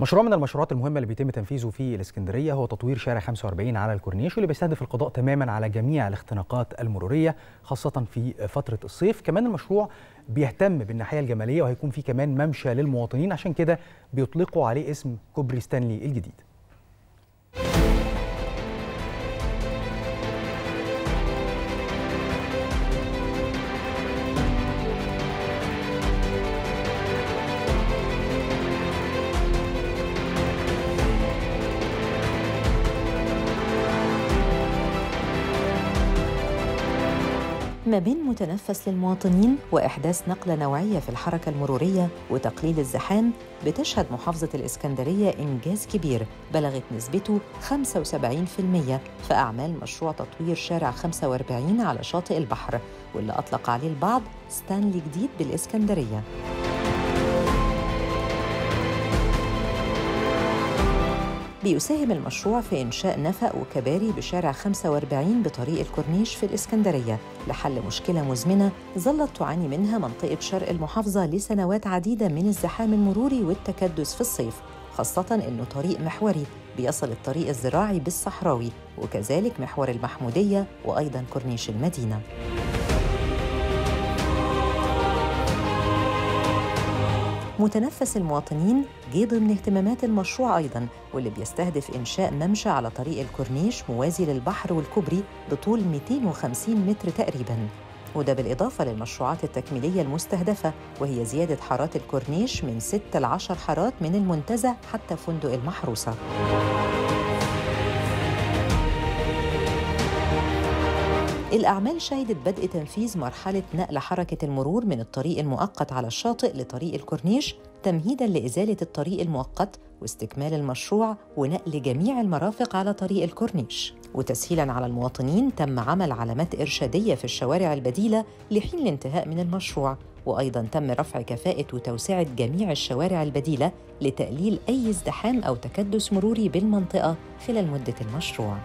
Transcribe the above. مشروع من المشروعات المهمة اللي بيتم تنفيذه في الإسكندرية هو تطوير شارع 45 على الكورنيش، واللي بيستهدف القضاء تماما على جميع الاختناقات المرورية خاصة في فترة الصيف. كمان المشروع بيهتم بالناحية الجمالية، وهيكون فيه كمان ممشى للمواطنين، عشان كده بيطلقوا عليه اسم كوبري ستانلي الجديد. ما بين متنفس للمواطنين وإحداث نقلة نوعية في الحركة المرورية وتقليل الزحام، بتشهد محافظة الإسكندرية إنجاز كبير بلغت نسبته 75% في أعمال مشروع تطوير شارع 45 على شاطئ البحر، واللي أطلق عليه البعض ستانلي جديد بالإسكندرية. بيساهم المشروع في إنشاء نفق وكباري بشارع 45 بطريق الكورنيش في الإسكندرية لحل مشكلة مزمنة ظلت تعاني منها منطقة شرق المحافظة لسنوات عديدة من الزحام المروري والتكدس في الصيف، خاصة إنه طريق محوري بيصل الطريق الزراعي بالصحراوي وكذلك محور المحمودية وأيضاً كورنيش المدينة. متنفس المواطنين جه ضمن اهتمامات المشروع أيضاً، واللي بيستهدف إنشاء ممشى على طريق الكورنيش موازي للبحر والكوبري بطول 250 متر تقريباً، وده بالإضافة للمشروعات التكميلية المستهدفة، وهي زيادة حارات الكورنيش من 6 ل 10 حارات من المنتزه حتى فندق المحروسة. الأعمال شهدت بدء تنفيذ مرحلة نقل حركة المرور من الطريق المؤقت على الشاطئ لطريق الكورنيش، تمهيداً لإزالة الطريق المؤقت واستكمال المشروع ونقل جميع المرافق على طريق الكورنيش، وتسهيلاً على المواطنين تم عمل علامات إرشادية في الشوارع البديلة لحين الانتهاء من المشروع، وأيضاً تم رفع كفاءة وتوسعة جميع الشوارع البديلة لتقليل أي ازدحام أو تكدس مروري بالمنطقة خلال مدة المشروع.